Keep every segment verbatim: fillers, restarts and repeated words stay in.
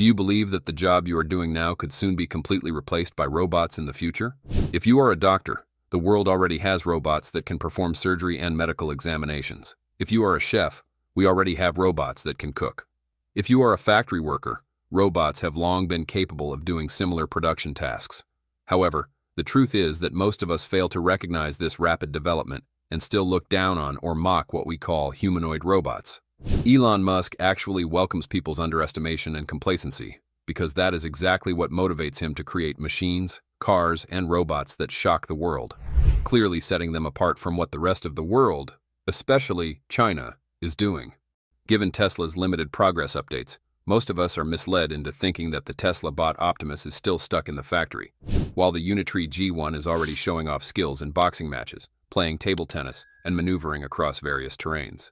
Do you believe that the job you are doing now could soon be completely replaced by robots in the future? If you are a doctor, the world already has robots that can perform surgery and medical examinations. If you are a chef, we already have robots that can cook. If you are a factory worker, robots have long been capable of doing similar production tasks. However, the truth is that most of us fail to recognize this rapid development and still look down on or mock what we call humanoid robots. Elon Musk actually welcomes people's underestimation and complacency, because that is exactly what motivates him to create machines, cars, and robots that shock the world, clearly setting them apart from what the rest of the world, especially China, is doing. Given Tesla's limited progress updates, most of us are misled into thinking that the Tesla Bot Optimus is still stuck in the factory, while the Unitree G one is already showing off skills in boxing matches, playing table tennis, and maneuvering across various terrains.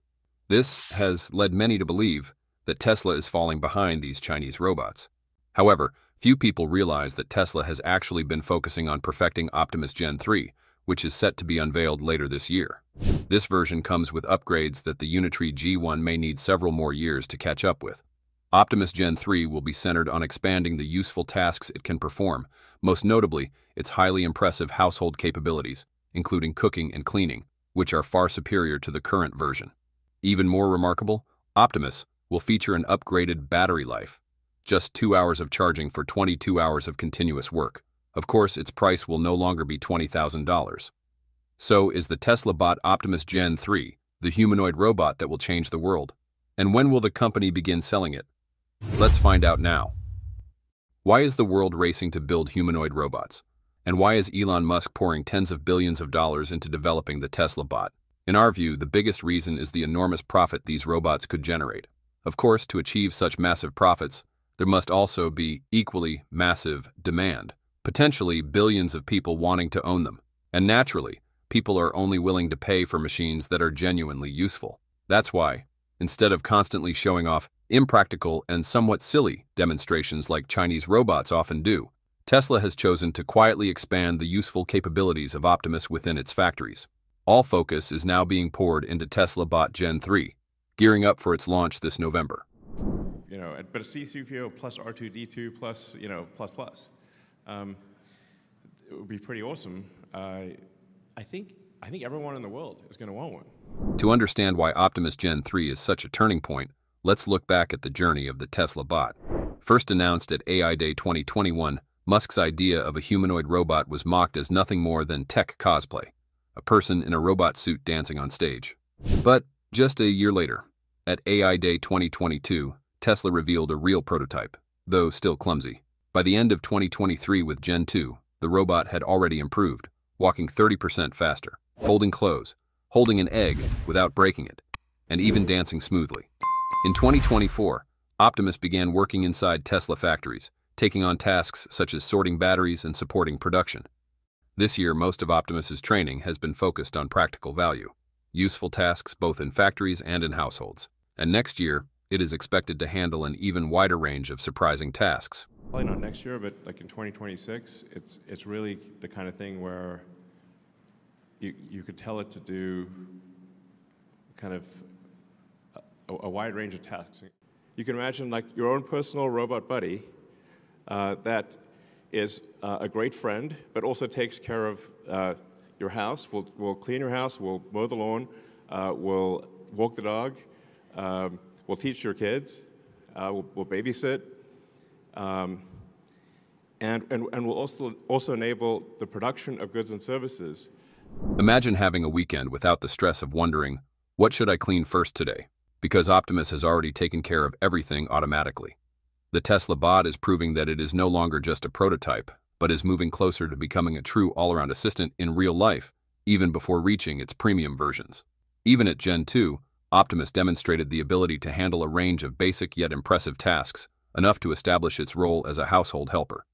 This has led many to believe that Tesla is falling behind these Chinese robots. However, few people realize that Tesla has actually been focusing on perfecting Optimus Gen three, which is set to be unveiled later this year. This version comes with upgrades that the Unitree G one may need several more years to catch up with. Optimus Gen three will be centered on expanding the useful tasks it can perform, most notably its highly impressive household capabilities, including cooking and cleaning, which are far superior to the current version. Even more remarkable, Optimus will feature an upgraded battery life, just two hours of charging for twenty-two hours of continuous work. Of course, its price will no longer be twenty thousand dollars. So is the Tesla Bot Optimus Gen three, the humanoid robot that will change the world. And when will the company begin selling it? Let's find out now. Why is the world racing to build humanoid robots? And why is Elon Musk pouring tens of billions of dollars into developing the Tesla bot? In our view, the biggest reason is the enormous profit these robots could generate. Of course, to achieve such massive profits, there must also be equally massive demand, potentially billions of people wanting to own them. And naturally, people are only willing to pay for machines that are genuinely useful. That's why, instead of constantly showing off impractical and somewhat silly demonstrations like Chinese robots often do, Tesla has chosen to quietly expand the useful capabilities of Optimus within its factories. All focus is now being poured into Tesla Bot Gen three, gearing up for its launch this November. You know, but a C three P O plus R two D two plus, you know, plus plus. Um, it would be pretty awesome. Uh, I think, I think everyone in the world is going to want one. To understand why Optimus Gen three is such a turning point, let's look back at the journey of the Tesla Bot. First announced at A I Day twenty twenty-one, Musk's idea of a humanoid robot was mocked as nothing more than tech cosplay, a person in a robot suit dancing on stage. But just a year later, at A I Day twenty twenty-two, Tesla revealed a real prototype, though still clumsy. By the end of twenty twenty-three with Gen two, the robot had already improved, walking thirty percent faster, folding clothes, holding an egg without breaking it, and even dancing smoothly. In twenty twenty-four, Optimus began working inside Tesla factories, taking on tasks such as sorting batteries and supporting production. This year, most of Optimus's training has been focused on practical value, useful tasks both in factories and in households. And next year, it is expected to handle an even wider range of surprising tasks. Probably not next year, but like in twenty twenty-six, it's, it's really the kind of thing where you, you could tell it to do kind of a, a wide range of tasks. You can imagine like your own personal robot buddy Uh, that is uh, a great friend, but also takes care of uh, your house. We'll, we'll clean your house, we'll mow the lawn, uh, we'll walk the dog, um, we'll teach your kids, uh, we'll, we'll babysit, um, and, and, and we'll also, also enable the production of goods and services. Imagine having a weekend without the stress of wondering, what should I clean first today? Because Optimus has already taken care of everything automatically. The Tesla Bot is proving that it is no longer just a prototype, but is moving closer to becoming a true all-around assistant in real life, even before reaching its premium versions. Even at Gen two, Optimus demonstrated the ability to handle a range of basic yet impressive tasks, enough to establish its role as a household helper.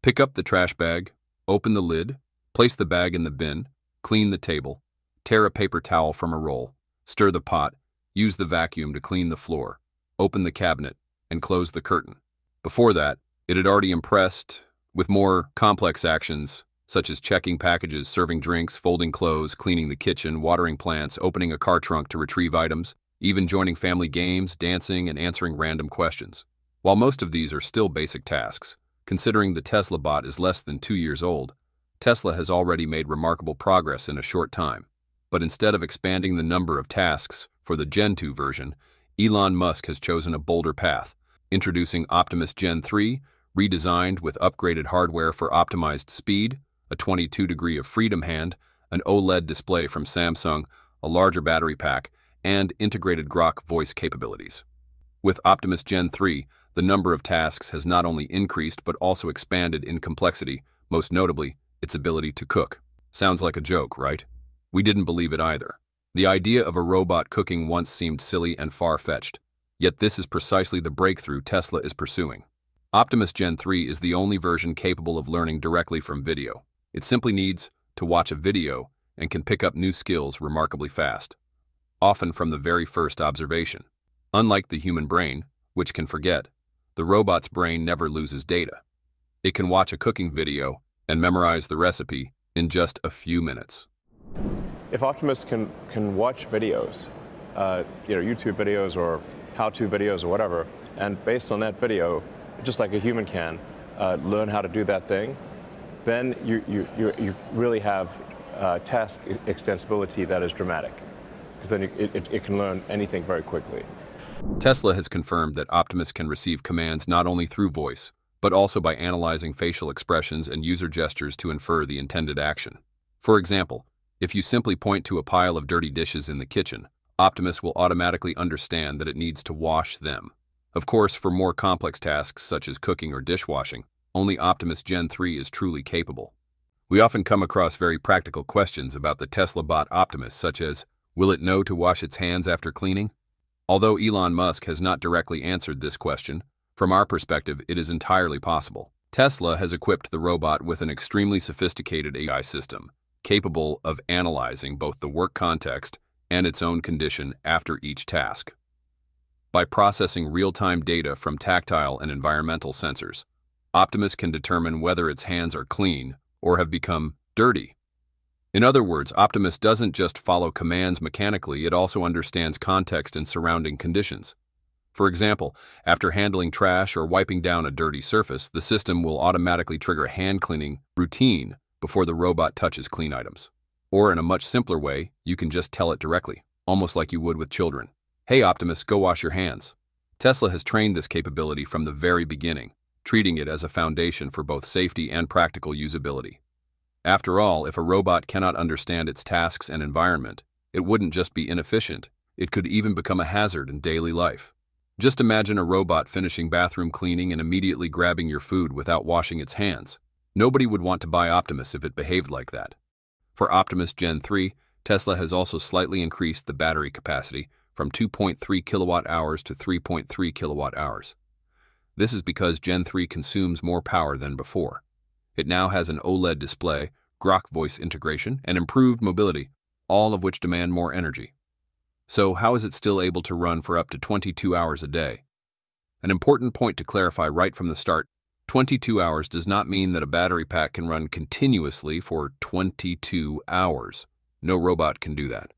Pick up the trash bag, open the lid, place the bag in the bin, clean the table, tear a paper towel from a roll, stir the pot, use the vacuum to clean the floor, open the cabinet, and close the curtain. Before that, it had already impressed with more complex actions, such as checking packages, serving drinks, folding clothes, cleaning the kitchen, watering plants, opening a car trunk to retrieve items, even joining family games, dancing, and answering random questions. While most of these are still basic tasks, considering the Tesla bot is less than two years old, Tesla has already made remarkable progress in a short time. But instead of expanding the number of tasks for the Gen two version, Elon Musk has chosen a bolder path, introducing Optimus Gen three, redesigned with upgraded hardware for optimized speed, a twenty-two degree of freedom hand, an OLED display from Samsung, a larger battery pack, and integrated Grok voice capabilities. With Optimus Gen three, the number of tasks has not only increased but also expanded in complexity, most notably, its ability to cook. Sounds like a joke, right? We didn't believe it either. The idea of a robot cooking once seemed silly and far-fetched, yet this is precisely the breakthrough Tesla is pursuing. Optimus Gen three is the only version capable of learning directly from video. It simply needs to watch a video and can pick up new skills remarkably fast, often from the very first observation. Unlike the human brain, which can forget, the robot's brain never loses data. It can watch a cooking video and memorize the recipe in just a few minutes. If Optimus can, can watch videos, uh, you know, YouTube videos or how-to videos or whatever, and based on that video, just like a human can, uh, learn how to do that thing, then you, you, you, you really have uh, task extensibility that is dramatic, because then you, it, it can learn anything very quickly. Tesla has confirmed that Optimus can receive commands not only through voice, but also by analyzing facial expressions and user gestures to infer the intended action. For example, if you simply point to a pile of dirty dishes in the kitchen, Optimus will automatically understand that it needs to wash them. Of course, for more complex tasks such as cooking or dishwashing, only Optimus Gen three is truly capable. We often come across very practical questions about the Tesla bot Optimus, such as, will it know to wash its hands after cleaning? Although Elon Musk has not directly answered this question, from our perspective, it is entirely possible. Tesla has equipped the robot with an extremely sophisticated A I system, capable of analyzing both the work context and its own condition after each task. By processing real-time data from tactile and environmental sensors, Optimus can determine whether its hands are clean or have become dirty. In other words, Optimus doesn't just follow commands mechanically, it also understands context and surrounding conditions. For example, after handling trash or wiping down a dirty surface, the system will automatically trigger a hand cleaning routine before the robot touches clean items. Or in a much simpler way, you can just tell it directly, almost like you would with children. Hey Optimus, go wash your hands. Tesla has trained this capability from the very beginning, treating it as a foundation for both safety and practical usability. After all, if a robot cannot understand its tasks and environment, it wouldn't just be inefficient, it could even become a hazard in daily life. Just imagine a robot finishing bathroom cleaning and immediately grabbing your food without washing its hands. Nobody would want to buy Optimus if it behaved like that. For Optimus Gen three, Tesla has also slightly increased the battery capacity from two point three kilowatt hours to three point three kilowatt hours. This is because Gen three consumes more power than before. It now has an OLED display, Grok voice integration, and improved mobility, all of which demand more energy. So how is it still able to run for up to twenty-two hours a day? An important point to clarify right from the start, twenty-two hours does not mean that a battery pack can run continuously for twenty-two hours. No robot can do that.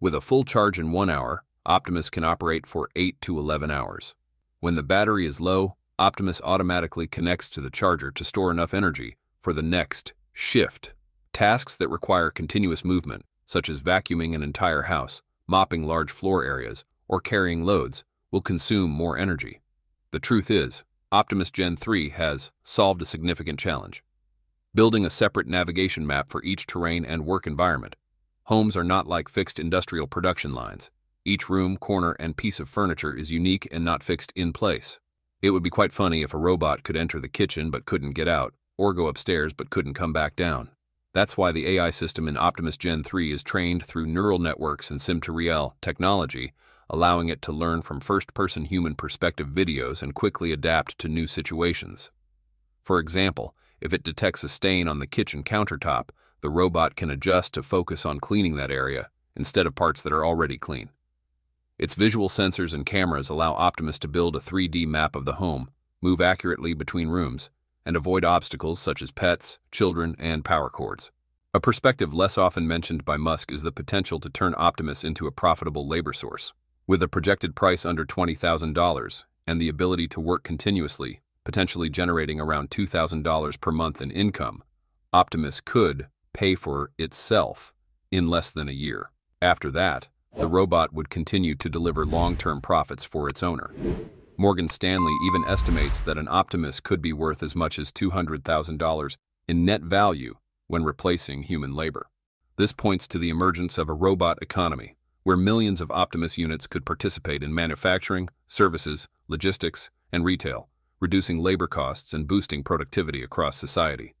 With a full charge in one hour, Optimus can operate for eight to eleven hours. When the battery is low, Optimus automatically connects to the charger to store enough energy for the next shift. Tasks that require continuous movement, such as vacuuming an entire house, mopping large floor areas, or carrying loads, will consume more energy. The truth is, Optimus Gen three has solved a significant challenge, building a separate navigation map for each terrain and work environment. Homes are not like fixed industrial production lines. Each room, corner, and piece of furniture is unique and not fixed in place. It would be quite funny if a robot could enter the kitchen but couldn't get out, or go upstairs but couldn't come back down. That's why the A I system in Optimus Gen three is trained through neural networks and sim-to-real technology, allowing it to learn from first-person human perspective videos and quickly adapt to new situations. For example, if it detects a stain on the kitchen countertop, the robot can adjust to focus on cleaning that area instead of parts that are already clean. Its visual sensors and cameras allow Optimus to build a three D map of the home, move accurately between rooms, and avoid obstacles such as pets, children, and power cords. A perspective less often mentioned by Musk is the potential to turn Optimus into a profitable labor source. With a projected price under twenty thousand dollars and the ability to work continuously, potentially generating around two thousand dollars per month in income, Optimus could pay for itself in less than a year. After that, the robot would continue to deliver long-term profits for its owner. Morgan Stanley even estimates that an Optimus could be worth as much as two hundred thousand dollars in net value when replacing human labor. This points to the emergence of a robot economy, where millions of Optimus units could participate in manufacturing, services, logistics, and retail, reducing labor costs and boosting productivity across society.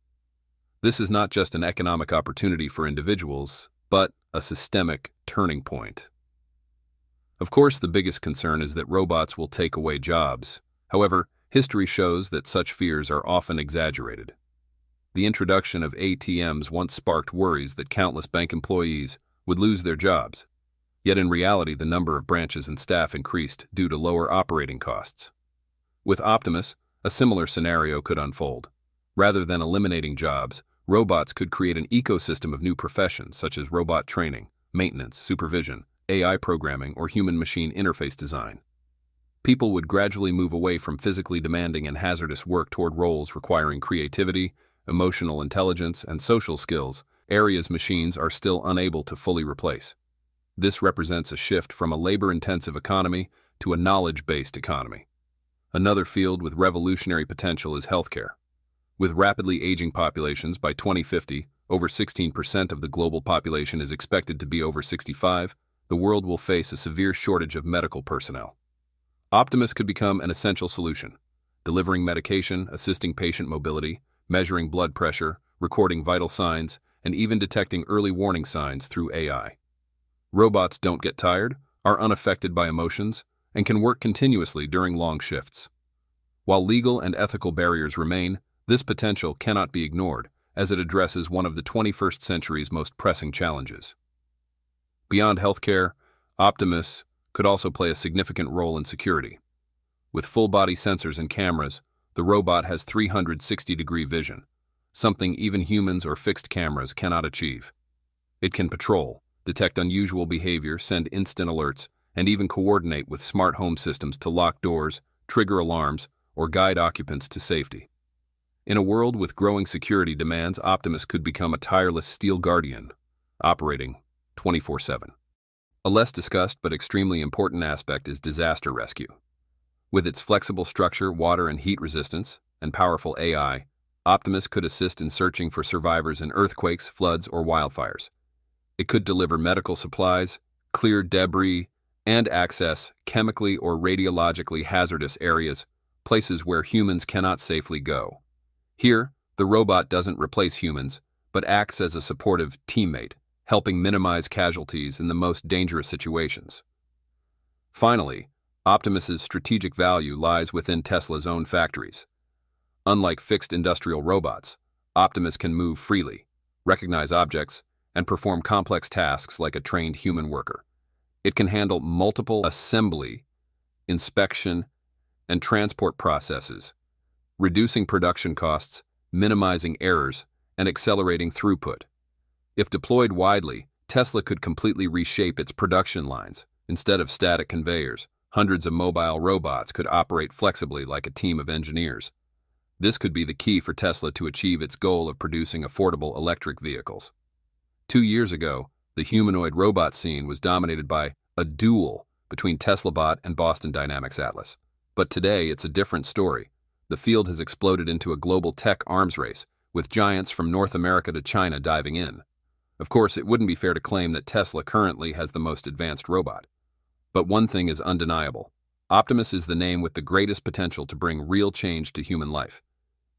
This is not just an economic opportunity for individuals, but a systemic turning point. Of course, the biggest concern is that robots will take away jobs. However, history shows that such fears are often exaggerated. The introduction of A T Ms once sparked worries that countless bank employees would lose their jobs. Yet in reality, the number of branches and staff increased due to lower operating costs. With Optimus, a similar scenario could unfold. Rather than eliminating jobs, robots could create an ecosystem of new professions such as robot training, maintenance, supervision, A I programming, or human-machine interface design. People would gradually move away from physically demanding and hazardous work toward roles requiring creativity, emotional intelligence, and social skills, areas machines are still unable to fully replace. This represents a shift from a labor-intensive economy to a knowledge-based economy. Another field with revolutionary potential is healthcare. With rapidly aging populations, by twenty fifty, over sixteen percent of the global population is expected to be over sixty-five, the world will face a severe shortage of medical personnel. Optimus could become an essential solution, delivering medication, assisting patient mobility, measuring blood pressure, recording vital signs, and even detecting early warning signs through A I. Robots don't get tired, are unaffected by emotions, and can work continuously during long shifts. While legal and ethical barriers remain, this potential cannot be ignored, as it addresses one of the twenty-first century's most pressing challenges. Beyond healthcare, Optimus could also play a significant role in security. With full-body sensors and cameras, the robot has three hundred sixty degree vision, something even humans or fixed cameras cannot achieve. It can patrol, detect unusual behavior, send instant alerts, and even coordinate with smart home systems to lock doors, trigger alarms, or guide occupants to safety. In a world with growing security demands, Optimus could become a tireless steel guardian, operating twenty-four seven. A less discussed but extremely important aspect is disaster rescue. With its flexible structure, water and heat resistance, and powerful A I, Optimus could assist in searching for survivors in earthquakes, floods, or wildfires. It could deliver medical supplies, clear debris, and access chemically or radiologically hazardous areas, places where humans cannot safely go. Here, the robot doesn't replace humans, but acts as a supportive teammate, helping minimize casualties in the most dangerous situations. Finally, Optimus's strategic value lies within Tesla's own factories. Unlike fixed industrial robots, Optimus can move freely, recognize objects, and perform complex tasks like a trained human worker. It can handle multiple assembly, inspection, and transport processes, reducing production costs, minimizing errors, and accelerating throughput. If deployed widely, Tesla could completely reshape its production lines. Instead of static conveyors, hundreds of mobile robots could operate flexibly like a team of engineers. This could be the key for Tesla to achieve its goal of producing affordable electric vehicles. Two years ago, the humanoid robot scene was dominated by a duel between Tesla Bot and Boston Dynamics Atlas. But today, it's a different story. The field has exploded into a global tech arms race, with giants from North America to China diving in. Of course, it wouldn't be fair to claim that Tesla currently has the most advanced robot. But one thing is undeniable. Optimus is the name with the greatest potential to bring real change to human life.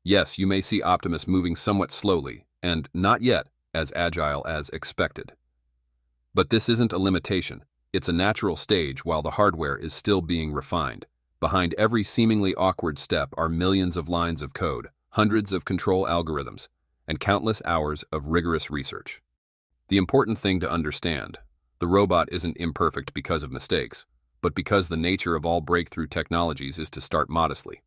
Yes, you may see Optimus moving somewhat slowly, and not yet as agile as expected. But this isn't a limitation. It's a natural stage while the hardware is still being refined. Behind every seemingly awkward step are millions of lines of code, hundreds of control algorithms, and countless hours of rigorous research. The important thing to understand: the robot isn't imperfect because of mistakes, but because the nature of all breakthrough technologies is to start modestly.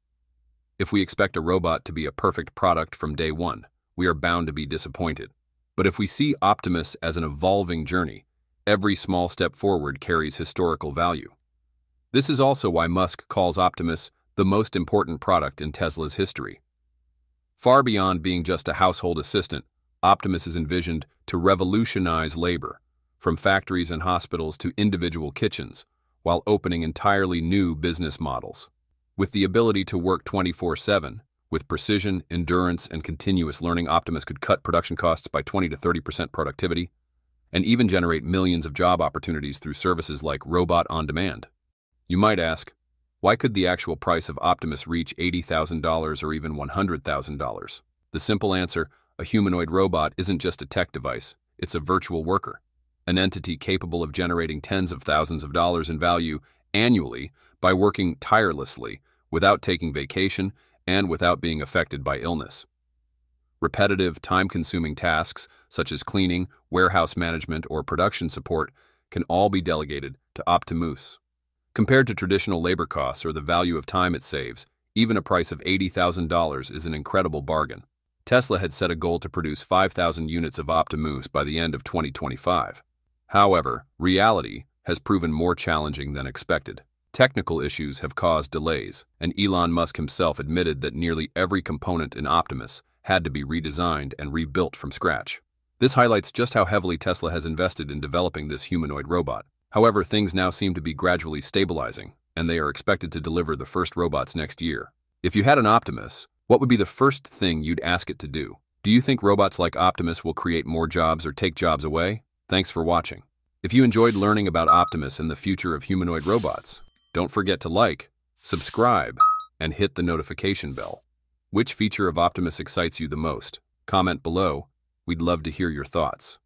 If we expect a robot to be a perfect product from day one, we are bound to be disappointed. But if we see Optimus as an evolving journey, every small step forward carries historical value. This is also why Musk calls Optimus the most important product in Tesla's history. Far beyond being just a household assistant, Optimus is envisioned to revolutionize labor, from factories and hospitals to individual kitchens, while opening entirely new business models. With the ability to work twenty-four seven, with precision, endurance, and continuous learning, Optimus could cut production costs by twenty to thirty percent productivity, and even generate millions of job opportunities through services like Robot on Demand. You might ask, why could the actual price of Optimus reach eighty thousand dollars or even one hundred thousand dollars? The simple answer, a humanoid robot isn't just a tech device, it's a virtual worker, an entity capable of generating tens of thousands of dollars in value annually by working tirelessly, without taking vacation, and without being affected by illness. Repetitive, time-consuming tasks, such as cleaning, warehouse management, or production support, can all be delegated to Optimus. Compared to traditional labor costs or the value of time it saves, even a price of eighty thousand dollars is an incredible bargain. Tesla had set a goal to produce five thousand units of Optimus by the end of twenty twenty-five. However, reality has proven more challenging than expected. Technical issues have caused delays, and Elon Musk himself admitted that nearly every component in Optimus had to be redesigned and rebuilt from scratch. This highlights just how heavily Tesla has invested in developing this humanoid robot. However, things now seem to be gradually stabilizing, and they are expected to deliver the first robots next year. If you had an Optimus, what would be the first thing you'd ask it to do? Do you think robots like Optimus will create more jobs or take jobs away? Thanks for watching. If you enjoyed learning about Optimus and the future of humanoid robots, don't forget to like, subscribe, and hit the notification bell. Which feature of Optimus excites you the most? Comment below. We'd love to hear your thoughts.